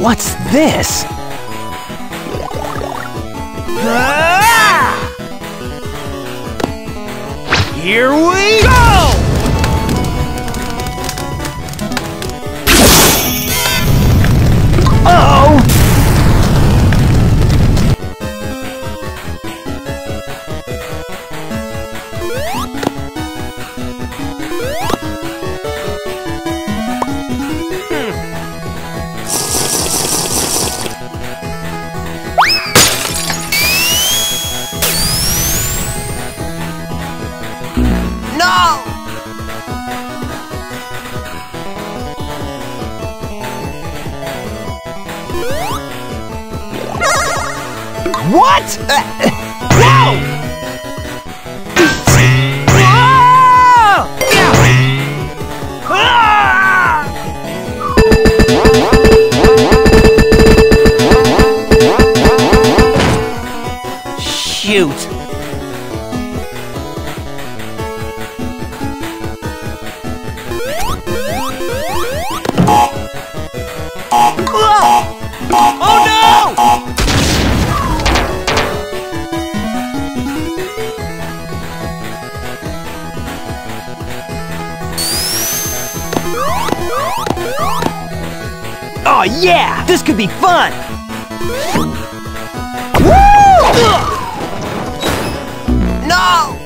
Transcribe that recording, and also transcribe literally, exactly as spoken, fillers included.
What's this? Ah! Here we go! What? Uh, no! Shoot! Oh no! Oh yeah! This could be fun! Woo! No!